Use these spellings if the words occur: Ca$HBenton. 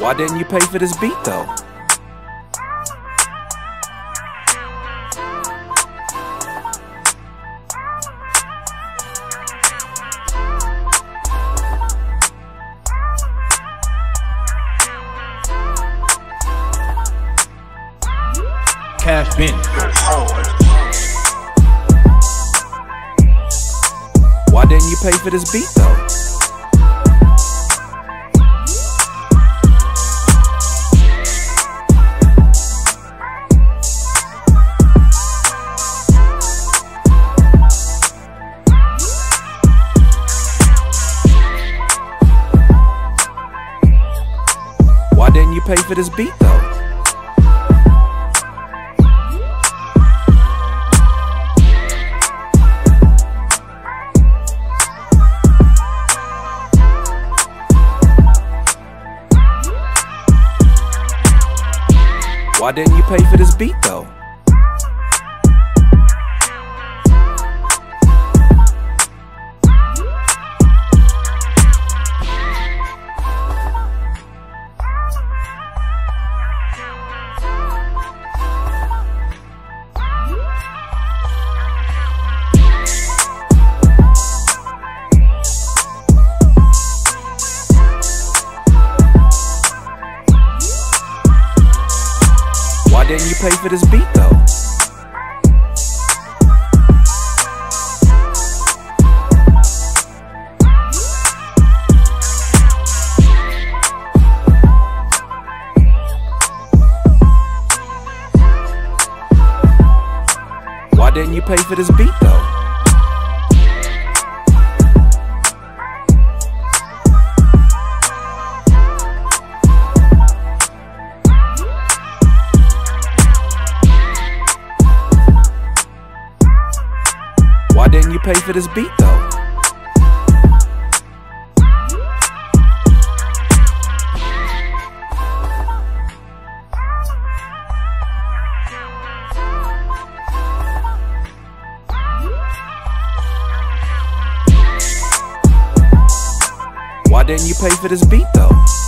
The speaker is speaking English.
Why didn't you pay for this beat though? Ca$HBenton. Why didn't you pay for this beat though? Why didn't you pay for this beat though? Why didn't you pay for this beat though? Why didn't you pay for this beat though? Why didn't you pay for this beat though? Why didn't you pay for this beat though? Why didn't you pay for this beat though?